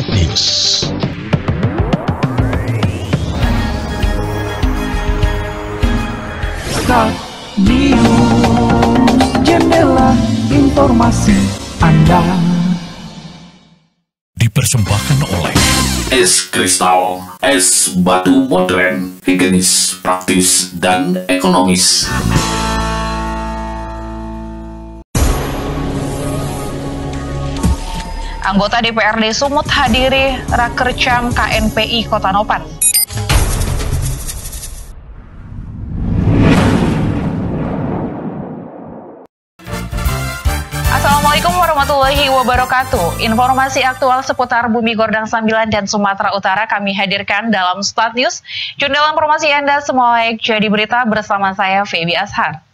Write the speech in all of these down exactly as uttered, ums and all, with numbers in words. StArt News. StArt News, jendela informasi Anda. Dipersembahkan oleh es kristal, es batu modern, higienis, praktis, dan ekonomis. Anggota D P R D Sumut hadiri Rakercam K N P I Kotanopan. Assalamualaikum warahmatullahi wabarakatuh. Informasi aktual seputar Bumi Gordang Sambilan dan Sumatera Utara kami hadirkan dalam StArt News. Jendela informasi Anda semua layak jadi berita bersama saya Febi Azhar.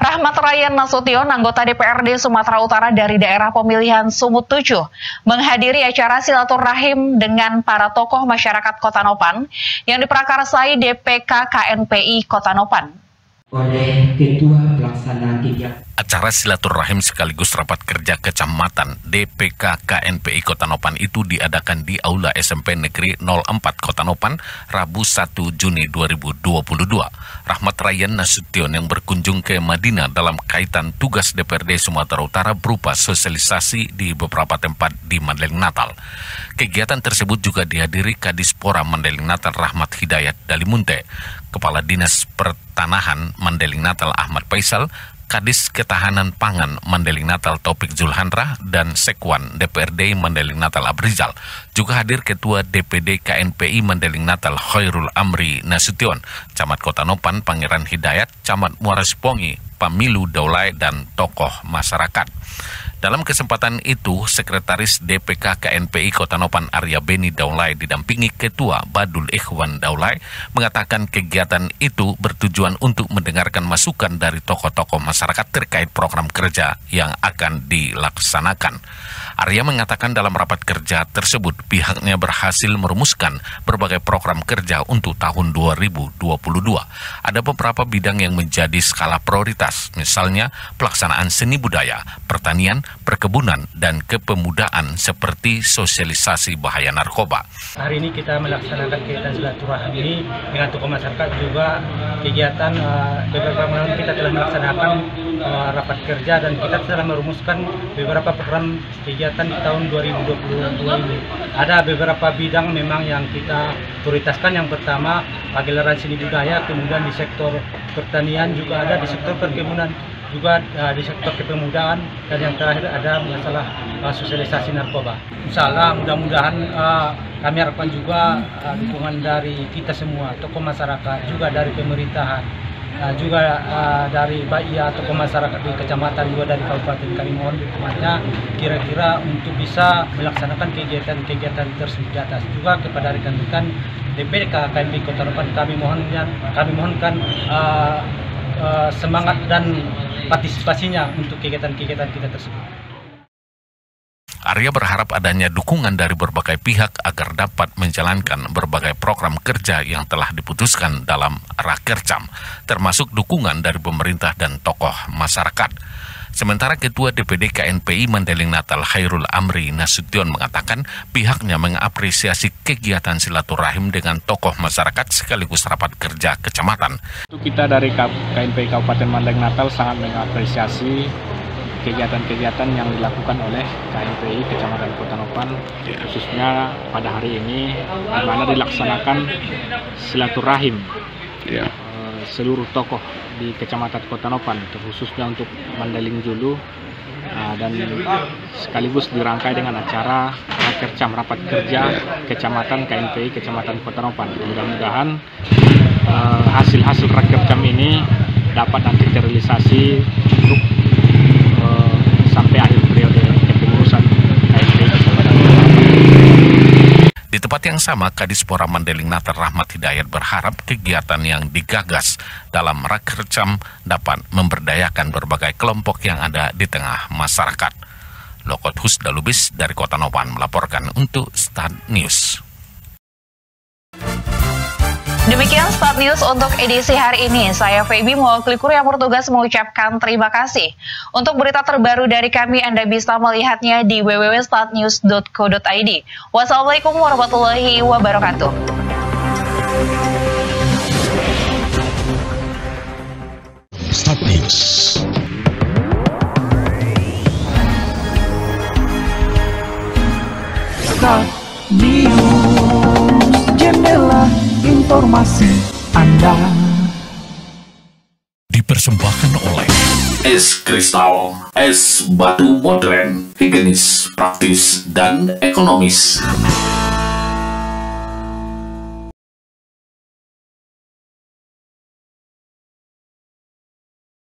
Rahmat Rayyan Nasution, anggota D P R D Sumatera Utara dari daerah pemilihan Sumut tujuh, menghadiri acara silaturahim dengan para tokoh masyarakat Kotanopan yang diprakarsai D P K K N P I Kotanopan. Oleh Ketua Pelaksana Kegiatan. Acara silaturahim sekaligus rapat kerja kecamatan D P K K N P I Kotanopan itu diadakan di Aula S M P Negeri nol empat Kotanopan, Rabu satu Juni dua ribu dua puluh dua. Rahmat Rayyan Nasution yang berkunjung ke Madinah dalam kaitan tugas D P R D Sumatera Utara berupa sosialisasi di beberapa tempat di Mandailing Natal. Kegiatan tersebut juga dihadiri Kadispora Mandailing Natal Rahmat Hidayat Dalimunte, Kepala Dinas Pertanahan Mandailing Natal Ahmad Faisal, Kadis Ketahanan Pangan Mandailing Natal Topik Zulhandra, dan Sekwan D P R D Mandailing Natal Abrizal. Juga hadir Ketua D P D K N P I Mandailing Natal Khairul Amri Nasution, Camat Kotanopan Pangeran Hidayat, Camat Muara Sipongi, Pamilu Daulai, dan tokoh masyarakat. Dalam kesempatan itu, Sekretaris D P K K N P I Kotanopan Arya Beni Daulai didampingi Ketua Badul Ikhwan Daulai mengatakan kegiatan itu bertujuan untuk mendengarkan masukan dari tokoh-tokoh masyarakat terkait program kerja yang akan dilaksanakan. Arya mengatakan dalam rapat kerja tersebut pihaknya berhasil merumuskan berbagai program kerja untuk tahun dua ribu dua puluh dua. Ada beberapa bidang yang menjadi skala prioritas, misalnya pelaksanaan seni budaya, pertanian, perkebunan, dan kepemudaan seperti sosialisasi bahaya narkoba. Hari ini kita melaksanakan kegiatan silaturahmi dengan tokoh masyarakat, juga kegiatan uh, beberapa malam kita telah melaksanakan uh, rapat kerja dan kita telah merumuskan beberapa program kegiatan di tahun dua ribu dua puluh dua ini. Ada beberapa bidang memang yang kita prioritaskan. Yang pertama pagelaran seni budaya, kemudian di sektor pertanian, juga ada di sektor perkebunan, juga uh, di sektor kepemudaan, dan yang terakhir ada masalah uh, sosialisasi narkoba. Insyaallah mudah-mudahan uh, kami harapkan juga uh, dukungan dari kita semua, tokoh masyarakat, juga dari pemerintahan, uh, juga uh, dari baia tokoh masyarakat di kecamatan, juga dari kabupaten. Kami mohon dukungannya kira-kira untuk bisa melaksanakan kegiatan-kegiatan tersebut di atas. Juga kepada rekan-rekan D P D K N P I Kotanopan, kami mohonnya, kami mohonkan uh, uh, semangat dan partisipasinya untuk kegiatan-kegiatan kita tersebut. Arya berharap adanya dukungan dari berbagai pihak agar dapat menjalankan berbagai program kerja yang telah diputuskan dalam Rakercam, termasuk dukungan dari pemerintah dan tokoh masyarakat. Sementara Ketua D P D K N P I Mandailing Natal Khairul Amri Nasution mengatakan pihaknya mengapresiasi kegiatan silaturahim dengan tokoh masyarakat sekaligus rapat kerja kecamatan. Kita dari K N P I Kabupaten Mandailing Natal sangat mengapresiasi kegiatan-kegiatan yang dilakukan oleh K N P I Kecamatan Kotanopan, khususnya pada hari ini di mana dilaksanakan silaturahim. Ya. Seluruh tokoh di Kecamatan Kotanopan, terkhususnya untuk Mandailing Julu, dan sekaligus dirangkai dengan acara Rakercam Rapat Kerja Kecamatan K N P I Kecamatan Kotanopan. Mudah-mudahan hasil-hasil Rakercam ini dapat nanti terrealisasi untuk uh, sampai akhir periode kepengurusan K N P I Kecamatan Kotanopan. Di tempat yang sama, Kadispora Mandailing Natal Rahmat Hidayat berharap kegiatan yang digagas dalam Rakercam dapat memberdayakan berbagai kelompok yang ada di tengah masyarakat. Lokot Husdalubis dari Kotanopan melaporkan untuk StArt News. Demikian StArt News untuk edisi hari ini. Saya Febi mewakili kurir yang bertugas mengucapkan terima kasih. Untuk berita terbaru dari kami, Anda bisa melihatnya di w w w titik start news titik co titik i d. Wassalamualaikum warahmatullahi wabarakatuh. StArt News. StArt News, jendela informasi Anda. Dipersembahkan oleh es kristal, es batu modern, higienis, praktis, dan ekonomis.